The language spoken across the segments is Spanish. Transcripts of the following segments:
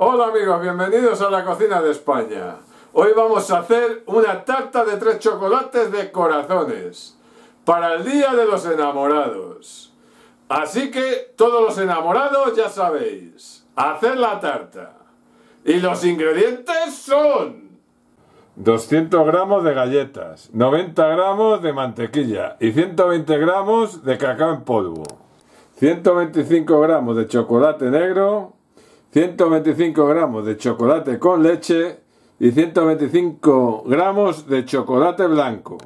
Hola amigos, bienvenidos a la cocina de España. Hoy vamos a hacer una tarta de 3 chocolates de corazones para el día de los enamorados. Así que todos los enamorados ya sabéis, hacer la tarta. Y los ingredientes son 200 gramos de galletas, 90 gramos de mantequilla y 120 gramos de cacao en polvo, 125 gramos de chocolate negro, 125 gramos de chocolate con leche y 125 gramos de chocolate blanco,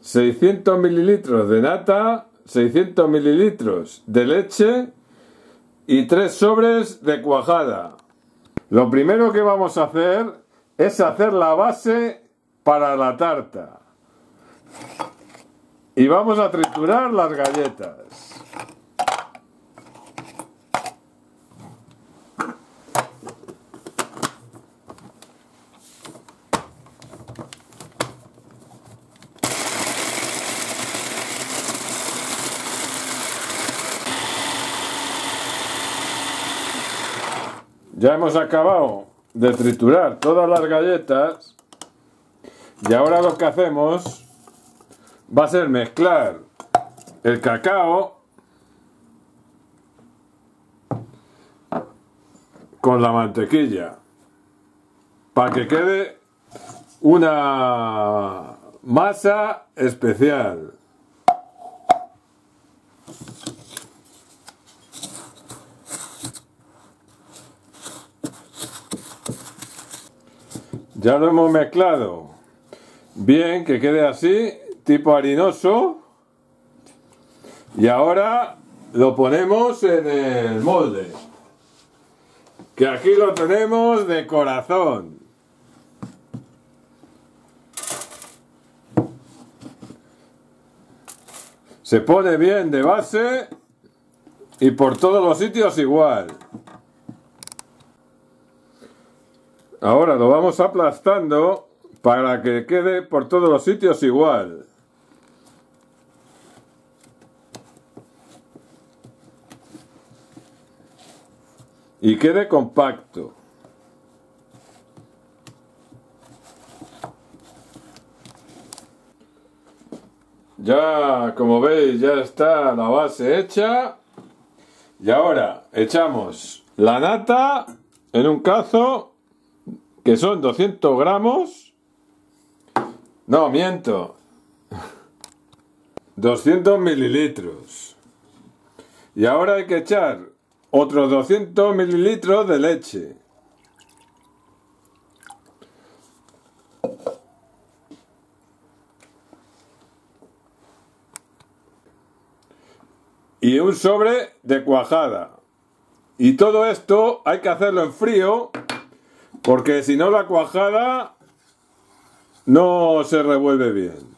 600 mililitros de nata, 600 mililitros de leche y 3 sobres de cuajada. Lo primero que vamos a hacer es hacer la base para la tarta y vamos a triturar las galletas. Ya hemos acabado de triturar todas las galletas y ahora lo que hacemos va a ser mezclar el cacao con la mantequilla para que quede una masa especial. Ya lo hemos mezclado bien, que quede así, tipo harinoso. Y ahora lo ponemos en el molde, que aquí lo tenemos de corazón. Se pone bien de base y por todos los sitios igual. Ahora lo vamos aplastando para que quede por todos los sitios igual. Y quede compacto. Ya, como veis, ya está la base hecha. Y ahora echamos la nata en un cazo, que son 200 gramos, no, miento, 200 mililitros. Y ahora hay que echar otros 200 mililitros de leche. Y un sobre de cuajada. Y todo esto hay que hacerlo en frío, porque si no la cuajada no se revuelve bien.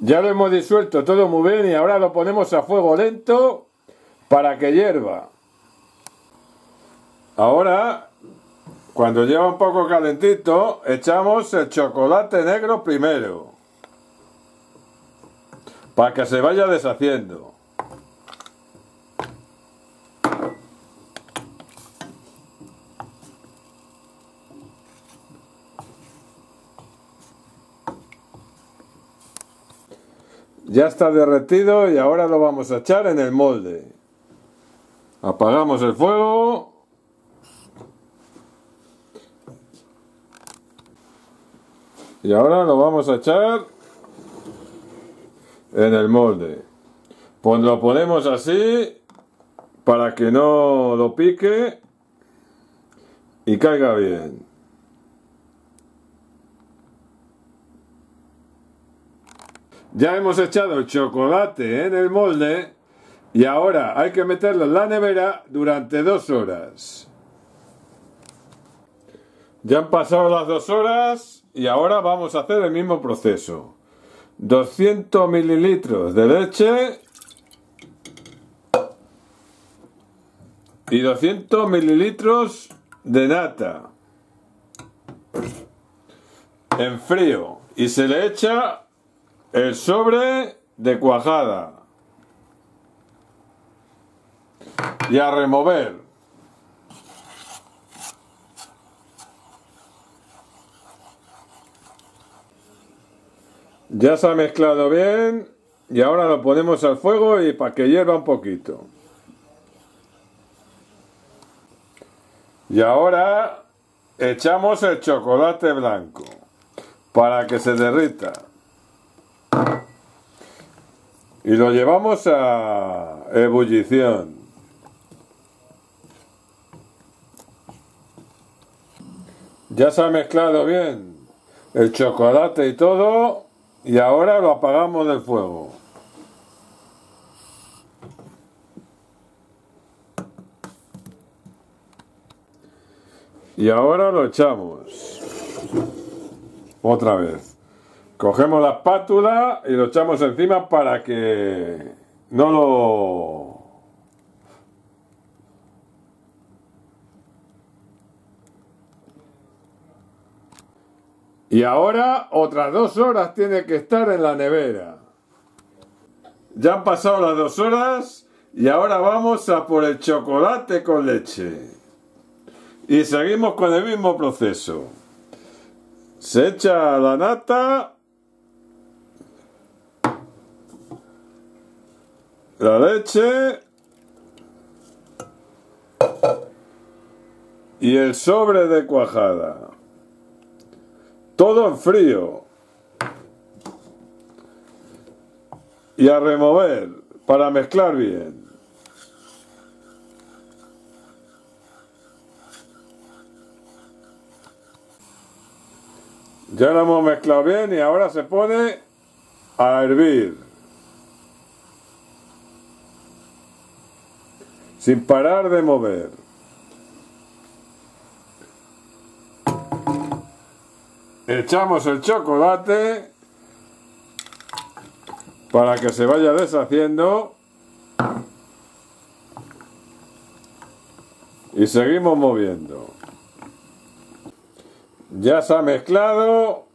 Ya lo hemos disuelto todo muy bien y ahora lo ponemos a fuego lento para que hierva. Ahora, cuando lleva un poco calentito, echamos el chocolate negro primero, para que se vaya deshaciendo. Ya está derretido y ahora lo vamos a echar en el molde. Apagamos el fuego. Y ahora lo vamos a echar en el molde. Pues lo ponemos así para que no lo pique y caiga bien. Ya hemos echado el chocolate en el molde y ahora hay que meterlo en la nevera durante 2 horas. Ya han pasado las 2 horas y ahora vamos a hacer el mismo proceso. 200 mililitros de leche y 200 mililitros de nata en frío y se le echa el sobre de cuajada y a remover. Ya se ha mezclado bien y ahora lo ponemos al fuego y para que hierva un poquito. Y ahora echamos el chocolate blanco para que se derrita. Y lo llevamos a ebullición. Ya se ha mezclado bien el chocolate y todo, y ahora lo apagamos del fuego. Y ahora lo echamos. Otra vez. Cogemos la espátula y lo echamos encima para que no lo... Y ahora otras 2 horas tiene que estar en la nevera. Ya han pasado las 2 horas y ahora vamos a por el chocolate con leche. Y seguimos con el mismo proceso. Se echa la nata, la leche y el sobre de cuajada. Todo en frío y a remover para mezclar bien. Ya lo hemos mezclado bien y ahora se pone a hervir sin parar de mover. Echamos el chocolate para que se vaya deshaciendo y seguimos moviendo. Ya se ha mezclado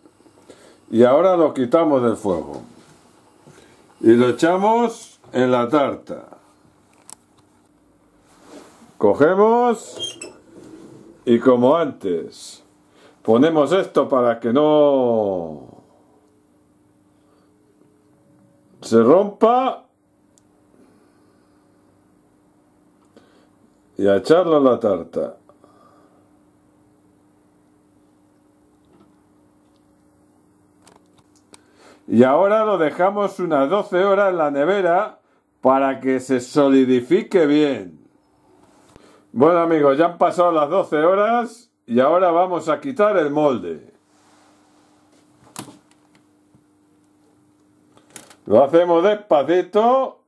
y ahora lo quitamos del fuego y lo echamos en la tarta. Cogemos y como antes ponemos esto para que no se rompa y a echarlo en la tarta. Y ahora lo dejamos unas 12 horas en la nevera para que se solidifique bien. Bueno amigos, ya han pasado las 12 horas. Y ahora vamos a quitar el molde. Lo hacemos despacito.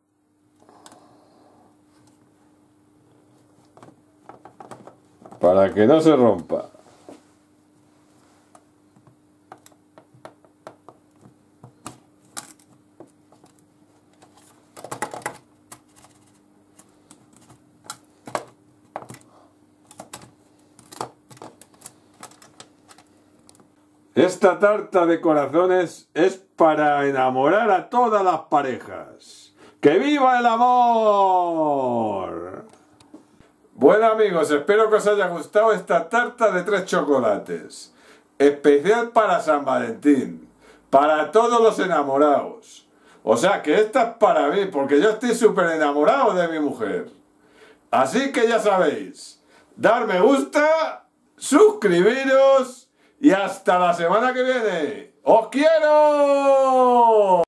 Para que no se rompa. Esta tarta de corazones es para enamorar a todas las parejas. ¡Que viva el amor! Bueno amigos, espero que os haya gustado esta tarta de 3 chocolates. Especial para San Valentín. Para todos los enamorados. O sea que esta es para mí, porque yo estoy súper enamorado de mi mujer. Así que ya sabéis, dar me gusta, suscribiros... Y hasta la semana que viene. ¡Os quiero!